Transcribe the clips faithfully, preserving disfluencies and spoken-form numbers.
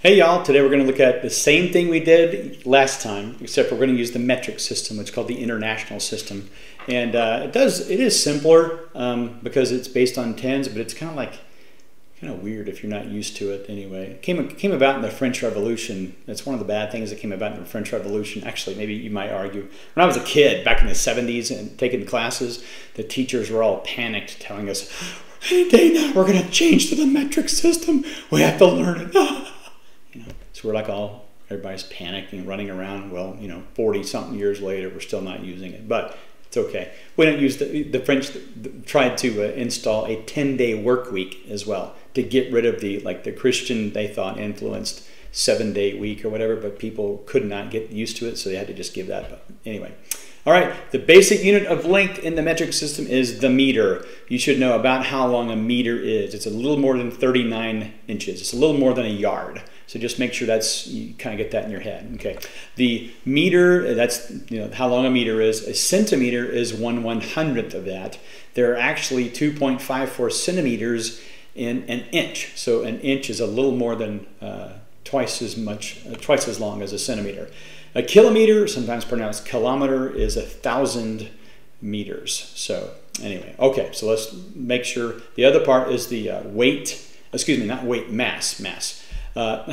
Hey y'all, today we're going to look at the same thing we did last time, except we're going to use the metric system, which is called the international system. And uh, it does it is simpler um, because it's based on tens, but it's kind of like kind of weird if you're not used to it anyway. It came, it came about in the French Revolution. That's one of the bad things that came about in the French Revolution. Actually, maybe you might argue. When I was a kid back in the seventies and taking classes, the teachers were all panicked telling us, hey Dana, we're going to change to the metric system. We have to learn it. So we're like all, everybody's panicking, running around. Well, you know, forty something years later, we're still not using it, but it's okay. We don't use the, the French tried to uh, install a ten day work week as well to get rid of the, like the Christian, they thought influenced seven day week or whatever, but people could not get used to it. So they had to just give that, but anyway. All right, the basic unit of length in the metric system is the meter. You should know about how long a meter is. It's a little more than thirty-nine inches. It's a little more than a yard. So just make sure that's, you kind of get that in your head, okay? The meter, that's, you know, how long a meter is. A centimeter is one one hundredth of that. There are actually two point five four centimeters in an inch. So an inch is a little more than uh, twice as much, uh, twice as long as a centimeter. A kilometer, sometimes pronounced kilometer, is a thousand meters. So anyway, okay, so let's make sure. The other part is the uh, weight, excuse me, not weight, mass, mass. Uh,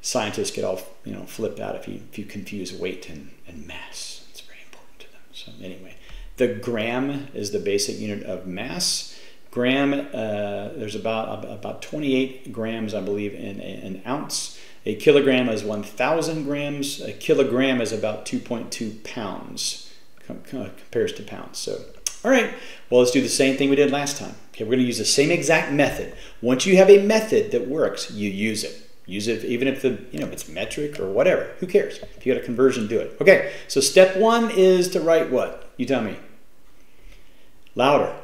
scientists get all, you know, flip out if you, if you confuse weight and, and mass. It's very important to them. So anyway, the gram is the basic unit of mass. Gram, uh, there's about, about twenty-eight grams, I believe, in a, an ounce. A kilogram is one thousand grams. A kilogram is about two point two pounds, com com compares to pounds. So, all right, well, let's do the same thing we did last time. Okay, we're going to use the same exact method. Once you have a method that works, you use it. Use it even if the, you know, it's metric or whatever. Who cares? If you got a conversion, do it. Okay, so step one is to write what? You tell me. Louder.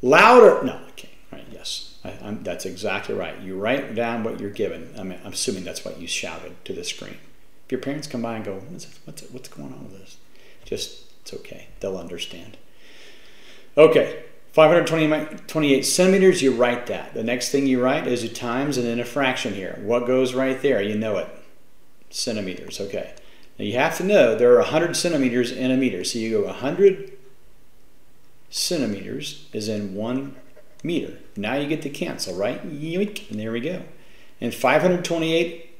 Louder. No, okay. All right, yes. I, I'm, that's exactly right. You write down what you're given. I mean, I'm assuming that's what you shouted to the screen. If your parents come by and go, what's, what's, what's going on with this? Just, it's okay. They'll understand. Okay. five hundred twenty-eight centimeters, you write that. The next thing you write is your times and then a fraction here. What goes right there? You know it. Centimeters, okay. Now you have to know there are one hundred centimeters in a meter. So you go one hundred centimeters is in one meter. Now you get to cancel, right? And there we go. And five hundred twenty-eight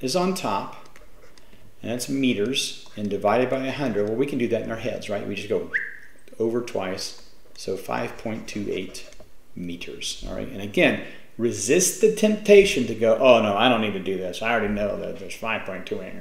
is on top. And that's meters and divided by one hundred. Well, we can do that in our heads, right? We just go over twice. So five point two eight meters, all right? And again, resist the temptation to go, oh no, I don't need to do this. I already know that there's five point two eight.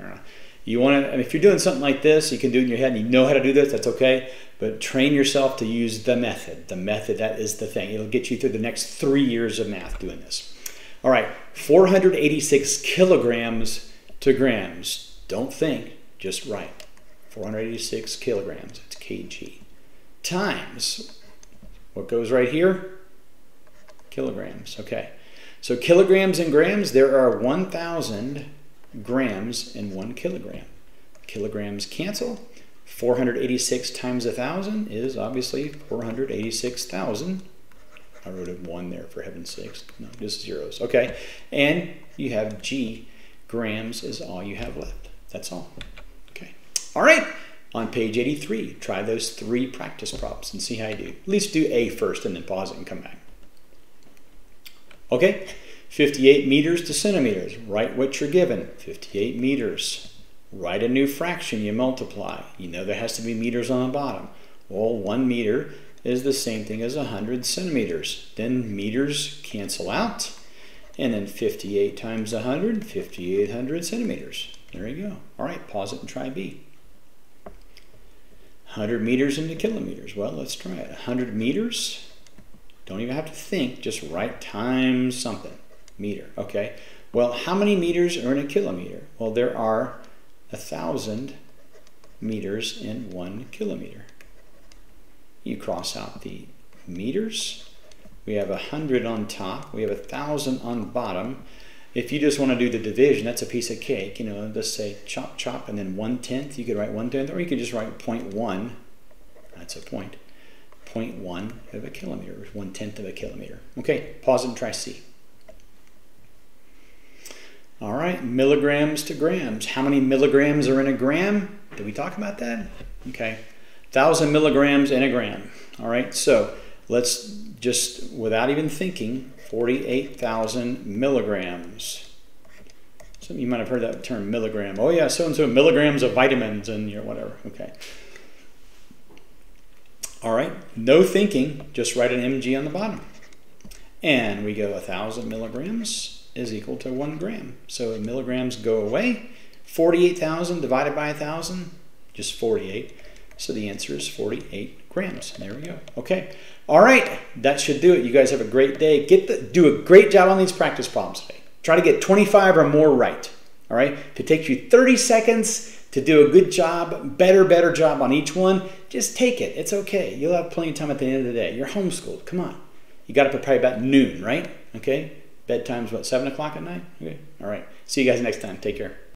You wanna, and if you're doing something like this, you can do it in your head and you know how to do this, that's okay. But train yourself to use the method. The method, that is the thing. It'll get you through the next three years of math doing this. All right, four hundred eighty-six kilograms to grams. Don't think, just write. four hundred eighty-six kilograms, it's kg. Times what goes right here? Kilograms. Okay, so kilograms and grams, there are one thousand grams in one kilogram. Kilograms cancel. four hundred eighty-six times one thousand is obviously four hundred eighty-six thousand. I wrote a one there for heaven's sakes. No, just zeros. Okay, and you have G. Grams is all you have left. That's all. Okay, all right. On page eighty-three, try those three practice props and see how you do. At least do A first and then pause it and come back. Okay, fifty-eight meters to centimeters. Write what you're given, fifty-eight meters. Write a new fraction, you multiply. You know there has to be meters on the bottom. Well, one meter is the same thing as one hundred centimeters. Then meters cancel out. And then fifty-eight times one hundred, fifty-eight hundred centimeters. There you go. All right, pause it and try B. one hundred meters into kilometers. Well, let's try it. one hundred meters. Don't even have to think. Just write times something. Meter. Okay. Well, how many meters are in a kilometer? Well, there are one thousand meters in one kilometer. You cross out the meters. We have one hundred on top. We have one thousand on bottom. If you just want to do the division, that's a piece of cake. You know, let's say chop, chop, and then one-tenth. You could write one-tenth, or you could just write zero point one. That's a point. zero point one of a kilometer, one-tenth of a kilometer. Okay, pause and try C. All right, milligrams to grams. How many milligrams are in a gram? Did we talk about that? Okay, one thousand milligrams in a gram. All right, so let's just, without even thinking, forty-eight thousand milligrams. Some of you might have heard that term milligram. Oh yeah, so-and-so milligrams of vitamins and your whatever, okay. All right, no thinking, just write an M G on the bottom. And we go one thousand milligrams is equal to one gram. So milligrams go away. forty-eight thousand divided by one thousand, just forty-eight. So the answer is forty-eight grams. There we go. Okay. All right. That should do it. You guys have a great day. Get the, do a great job on these practice problems today. Try to get twenty-five or more right. All right. If it takes you thirty seconds to do a good job, better, better job on each one, just take it. It's okay. You'll have plenty of time at the end of the day. You're homeschooled. Come on. You got up at probably about noon, right? Okay. Bedtime's what, seven o'clock at night? Okay. All right. See you guys next time. Take care.